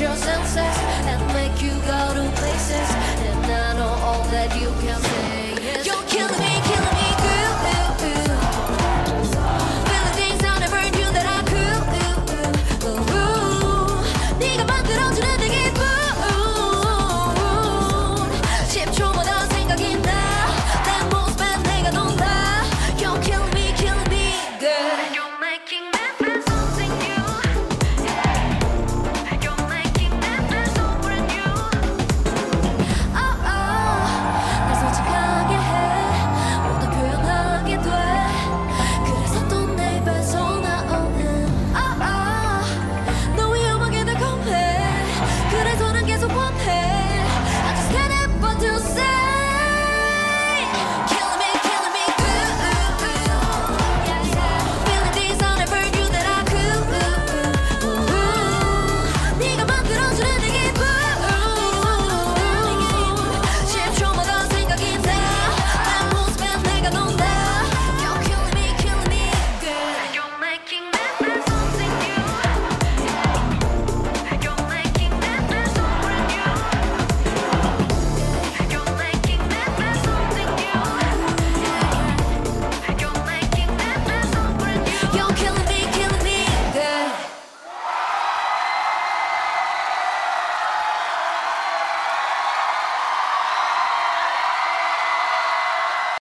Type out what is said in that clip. your senses and make you go to places